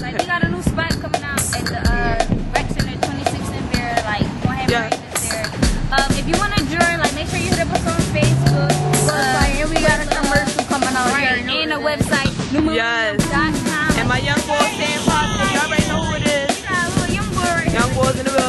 Like, we got a new spot coming out at the rec center, 26th and Vera, like, gonna have races there. If you want to join, like, make sure you hit up us on Facebook. And we got a commercial coming out right here. And a website, newmovie.com. And my young boy, Sam Pop, y'all already know who it is. Young boys in the